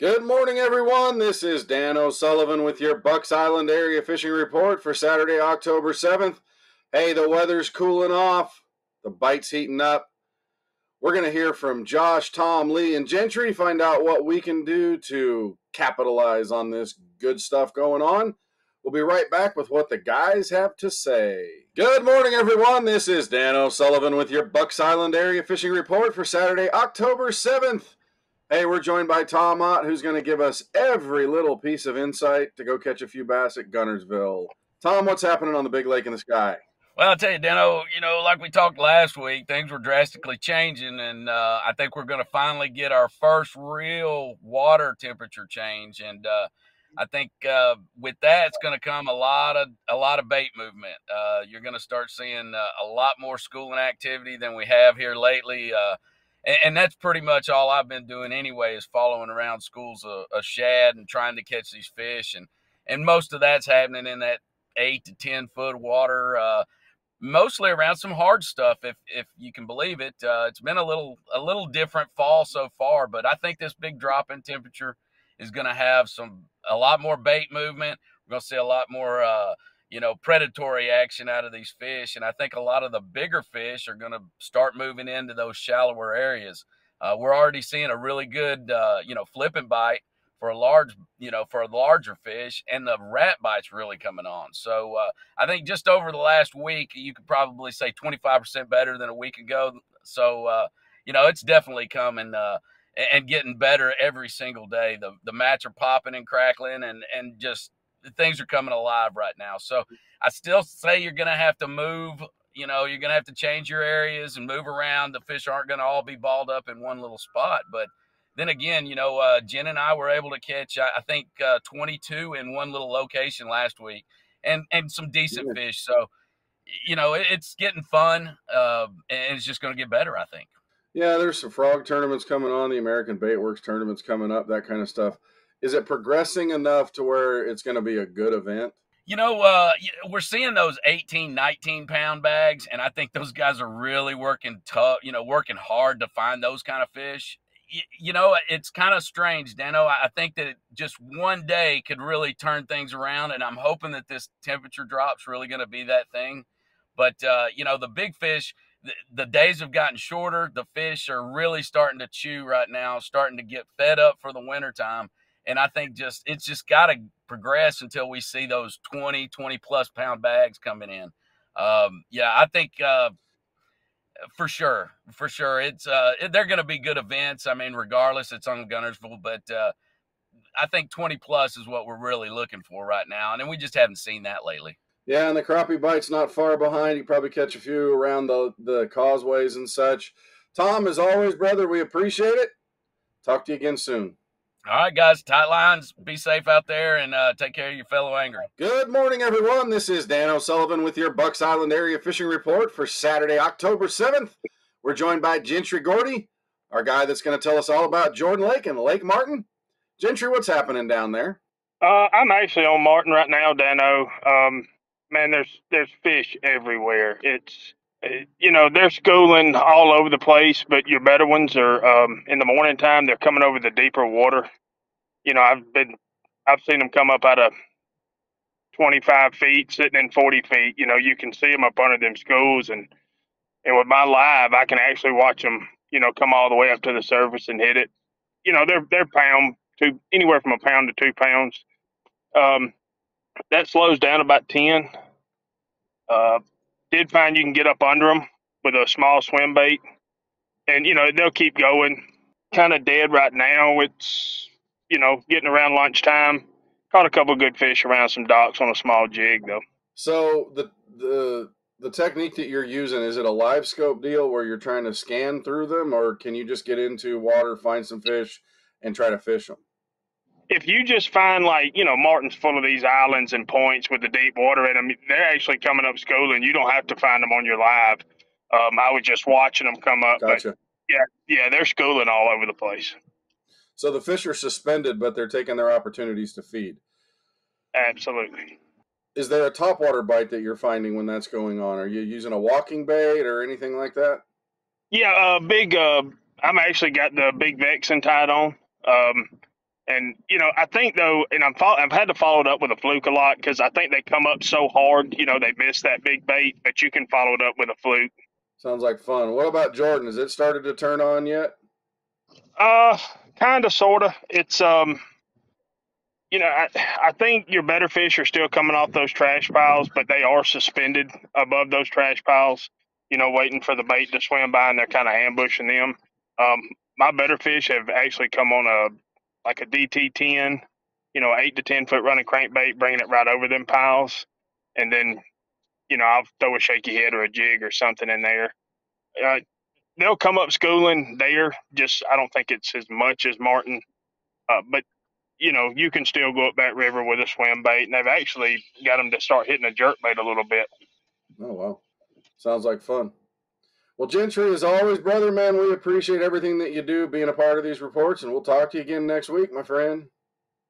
Good morning, everyone. This is Dan O'Sullivan with your Bucks Island area fishing report for Saturday, October 7th. Hey, the weather's cooling off. The bite's heating up. We're going to hear from Josh, Tom, Lee, and Gentry, find out what we can do to capitalize on this good stuff going on. We'll be right back with what the guys have to say. Good morning, everyone. This is Dan O'Sullivan with your Bucks Island area fishing report for Saturday, October 7th. Hey, we're joined by Tom Ott, who's going to give us every little piece of insight to go catch a few bass at Guntersville. Tom, what's happening on the big lake in the sky? Well, I'll tell you, Dano, you know, like we talked last week, things were drastically changing, and I think we're going to finally get our first real water temperature change. And I think with that, it's going to come a lot of bait movement. You're going to start seeing a lot more schooling activity than we have here lately. And that's pretty much all I've been doing anyway, is following around schools of shad and trying to catch these fish. And most of that's happening in that 8 to 10 foot water, mostly around some hard stuff, if you can believe it. It's been a little different fall so far, but I think this big drop in temperature is going to have a lot more bait movement. We're going to see a lot more you know, predatory action out of these fish. And I think a lot of the bigger fish are going to start moving into those shallower areas. We're already seeing a really good, you know, flipping bite for a larger fish, and the rat bite's really coming on. So I think just over the last week, you could probably say 25% better than a week ago. So, you know, it's definitely coming and getting better every single day. The mats are popping and crackling and just, things are coming alive right now. So I still say you're going to have to move, you know, you're going to have to change your areas and move around. The fish aren't going to all be balled up in one little spot. But then again, you know, Jen and I were able to catch, I think, 22 in one little location last week and some decent fish. So, you know, it's getting fun and it's just going to get better, I think. Yeah, there's some frog tournaments coming on, the American Bait Works tournaments coming up, that kind of stuff. Is it progressing enough to where it's going to be a good event? You know, we're seeing those 18, 19-pound bags, and I think those guys are really working tough, you know, working hard to find those kind of fish. You know, it's kind of strange, Dano. I think that just one day could really turn things around, and I'm hoping that this temperature drop's really going to be that thing. But, you know, the big fish, the days have gotten shorter. The fish are really starting to chew right now, starting to get fed up for the wintertime. And I think it's just got to progress until we see those 20-plus pound bags coming in. Yeah, I think for sure, it's they're going to be good events. I mean, regardless, it's on Guntersville, but I think 20-plus is what we're really looking for right now, and we just haven't seen that lately. Yeah, and the crappie bite's not far behind. You probably catch a few around the causeways and such. Tom, as always, brother, we appreciate it. Talk to you again soon. All right, guys, tight lines, be safe out there, and take care of your fellow angler. Good morning, everyone. This is Dan O'Sullivan with your Bucks Island Area Fishing Report for Saturday, October 7th. We're joined by Gentry Gordy, our guy that's going to tell us all about Jordan Lake and Lake Martin. Gentry, what's happening down there? I'm actually on Martin right now, Dano. Man, there's fish everywhere. It's, you know, they're schooling all over the place, but your better ones are in the morning time. They're coming over the deeper water. You know, I've seen them come up out of 25 feet, sitting in 40 feet. You know, you can see them up under them schools, and with my live, I can actually watch them. You know, come all the way up to the surface and hit it. You know, they're pound to anywhere from a pound to 2 pounds. That slows down about 10. Did find you can get up under them with a small swim bait, and you know they'll keep going. Kind of dead right now. It's, you know, getting around lunchtime. Caught a couple of good fish around some docks on a small jig though. So the technique that you're using, is it a live scope deal where you're trying to scan through them, or can you just get into water, find some fish, and try to fish them? If you just find, like, you know, Martin's full of these islands and points with the deep water in them, they're actually coming up schooling. You don't have to find them on your live. I was just watching them come up. Gotcha. But yeah, they're schooling all over the place. So the fish are suspended, but they're taking their opportunities to feed. Absolutely. Is there a topwater bite that you're finding when that's going on? Are you using a walking bait or anything like that? Yeah, I'm actually got the big Vexen tied on. And, you know, I think, though, and I've had to follow it up with a fluke a lot because I think they come up so hard, you know, they miss that big bait, but you can follow it up with a fluke. Sounds like fun. What about Jordan? Has it started to turn on yet? Kind of, sort of. It's, you know, I think your better fish are still coming off those trash piles, but they are suspended above those trash piles, you know, waiting for the bait to swim by, and they're kind of ambushing them. My better fish have actually come on a DT 10, you know, 8 to 10 foot running crankbait, bringing it right over them piles. And then, you know, I'll throw a shaky head or a jig or something in there. They'll come up schooling there. Just, I don't think it's as much as Martin, but you know, you can still go up that river with a swim bait, and they've actually got them to start hitting a jerk bait a little bit. Oh, wow. Sounds like fun. Well, Gentry, as always, brother, man, we appreciate everything that you do being a part of these reports, and we'll talk to you again next week, my friend.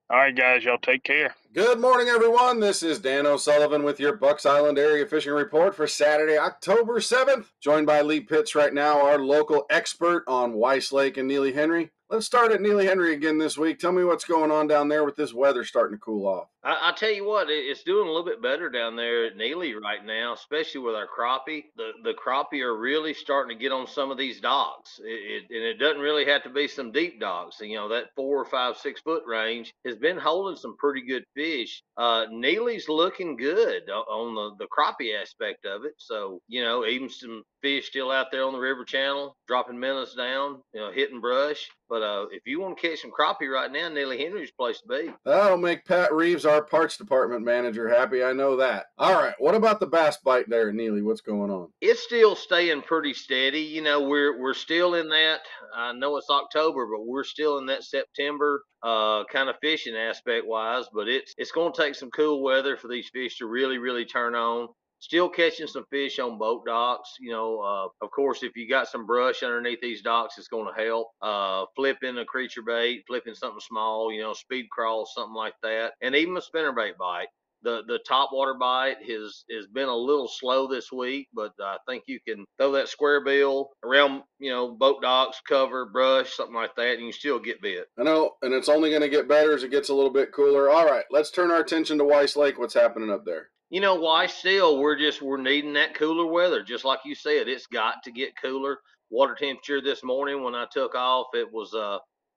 All right, guys, y'all take care. Good morning, everyone. This is Dan O'Sullivan with your Bucks Island Area Fishing Report for Saturday, October 7th. Joined by Lee Pitts right now, our local expert on Weiss Lake and Neely Henry. Let's start at Neely Henry again this week. Tell me what's going on down there with this weather starting to cool off. I tell you what, it's doing a little bit better down there at Neely right now, especially with our crappie. The crappie are really starting to get on some of these docks, and it doesn't really have to be some deep docks. You know, that 4 or 5, 6 foot range has been holding some pretty good fish. Neely's looking good on the crappie aspect of it. So, you know, even some fish still out there on the river channel, dropping minnows down, you know, hitting brush. But if you want to catch some crappie right now, Neely Henry's place to be. That'll make Pat Reeves, our parts department manager, happy. I know that. All right. What about the bass bite there, Neely? What's going on? It's still staying pretty steady. You know, we're still in that. I know it's October, but we're still in that September kind of fishing aspect wise. But it's going to take some cool weather for these fish to really, really turn on. Still catching some fish on boat docks. You know, of course, if you got some brush underneath these docks, it's going to help. Flipping a creature bait, flipping something small, you know, speed crawl, something like that. And even a spinnerbait bite. The topwater bite has been a little slow this week, but I think you can throw that square bill around, you know, boat docks, cover, brush, something like that, and you still get bit. I know, and it's only going to get better as it gets a little bit cooler. All right, let's turn our attention to Weiss Lake. What's happening up there? You know, why still we're needing that cooler weather. Just like you said, it's got to get cooler. Water temperature this morning when I took off, it was,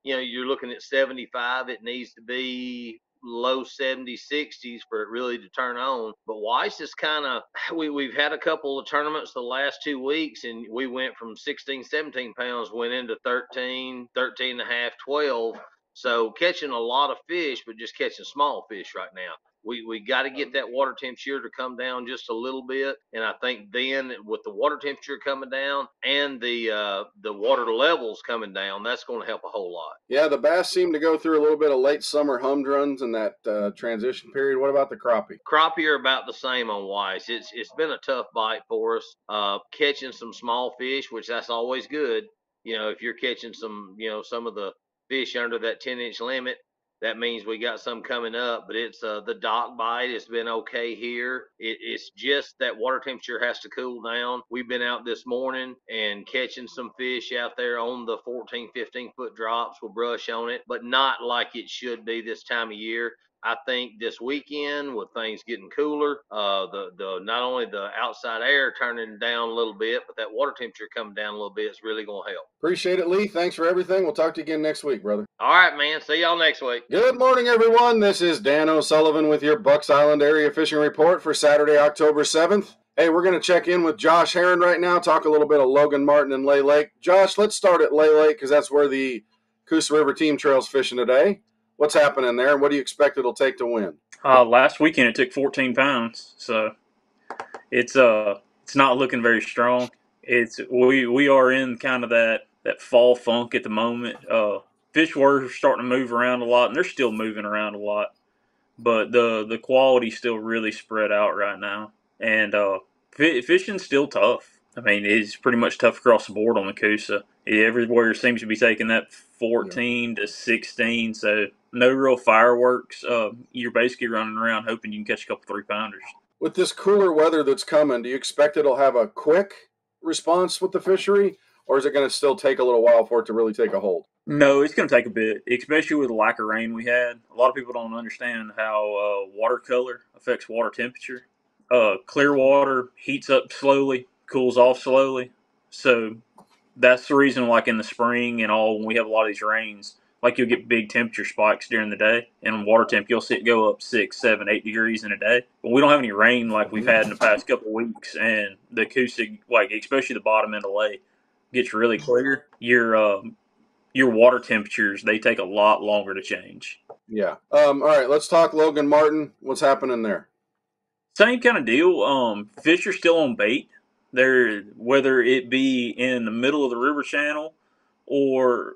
you know, you're looking at 75. It needs to be low 70s, 60s for it really to turn on. But Weiss is kind of, we've had a couple of tournaments the last 2 weeks, and we went from 16, 17 pounds, went into 13, 13 and a half, 12. So catching a lot of fish, but just catching small fish right now. We got to get that water temperature to come down just a little bit, and I think then with the water temperature coming down and the water levels coming down, that's going to help a whole lot. Yeah, the bass seem to go through a little bit of late summer humdrums in that transition period. What about the crappie? Crappie are about the same on Weiss. It's been a tough bite for us, catching some small fish, which that's always good. You know, if you're catching some, you know, some of the fish under that 10-inch limit. That means we got some coming up, but it's the dock bite. It's been okay here. It's just that water temperature has to cool down. We've been out this morning and catching some fish out there on the 14, 15-foot drops. We'll brush on it, but not like it should be this time of year. I think this weekend with things getting cooler, the not only the outside air turning down a little bit, but that water temperature coming down a little bit is really going to help. Appreciate it, Lee. Thanks for everything. We'll talk to you again next week, brother. All right, man. See y'all next week. Good morning, everyone. This is Dan O'Sullivan with your Bucks Island Area Fishing Report for Saturday, October 7th. Hey, we're going to check in with Josh Heron right now, talk a little bit of Logan Martin and Lay Lake. Josh, let's start at Lay Lake because that's where the Coosa River team trail's fishing today. What's happening there, and what do you expect it'll take to win? Last weekend it took 14 pounds, so it's not looking very strong. It's we are in kind of that fall funk at the moment. Fish were starting to move around a lot, and they're still moving around a lot, but the quality's still really spread out right now, and fishing's still tough. I mean, it's pretty much tough across the board on the Coosa. Everywhere seems to be taking that 14 to 16, so no real fireworks. You're basically running around hoping you can catch a couple 3-pounders. With this cooler weather that's coming, do you expect it'll have a quick response with the fishery, or is it going to still take a little while for it to really take a hold? No, it's going to take a bit, especially with the lack of rain we had. A lot of people don't understand how water color affects water temperature. Clear water heats up slowly, cools off slowly. So that's the reason, like in the spring and all, when we have a lot of these rains, like you'll get big temperature spikes during the day, and water temp, you'll see it go up 6, 7, 8 degrees in a day. But we don't have any rain like we've had in the past couple of weeks, and the Coosa, like especially the bottom end of the lake, gets really clear. Your water temperatures, they take a lot longer to change. Yeah. All right, let's talk Logan Martin. What's happening there? Same kind of deal. Fish are still on bait. They're, whether it be in the middle of the river channel or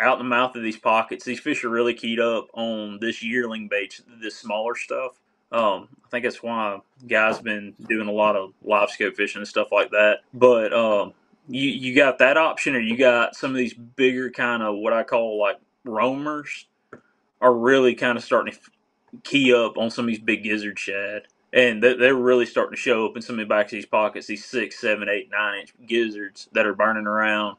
out in the mouth of these pockets, these fish are really keyed up on this yearling bait, this smaller stuff. I think that's why guys been doing a lot of live scope fishing and stuff like that. But you got that option, or you got some of these bigger kind of what I call like roamers are really kind of starting to key up on some of these big gizzard shad. And they're really starting to show up in some of the backs of these pockets, these 6, 7, 8, 9 inch gizzards that are burning around.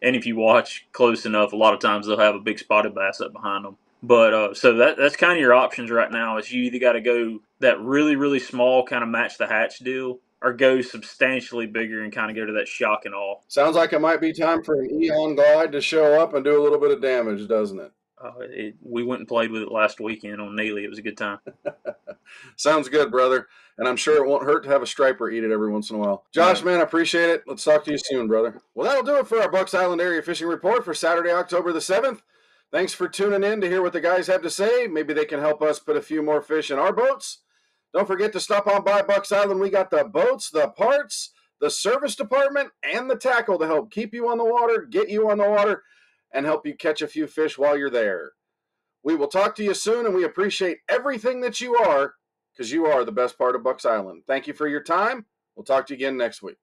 And if you watch close enough, a lot of times they'll have a big spotted bass up behind them. But so that's kind of your options right now, is you either got to go that really, really small kind of match the hatch deal, or go substantially bigger and kind of go to that shock and awe. Sounds like it might be time for an Eon Glide to show up and do a little bit of damage, doesn't it? We went and played with it last weekend on Neely. It was a good time. Sounds good, brother. And I'm sure it won't hurt to have a striper eat it every once in a while. Josh, man, I appreciate it. Let's talk to you soon, brother. Well, that'll do it for our Bucks Island Area Fishing Report for Saturday, October the 7th. Thanks for tuning in to hear what the guys have to say. Maybe they can help us put a few more fish in our boats. Don't forget to stop on by Bucks Island. We got the boats, the parts, the service department, and the tackle to help keep you on the water, get you on the water, and help you catch a few fish while you're there. We will talk to you soon, and we appreciate everything that you are, because you are the best part of Bucks Island. Thank you for your time. We'll talk to you again next week.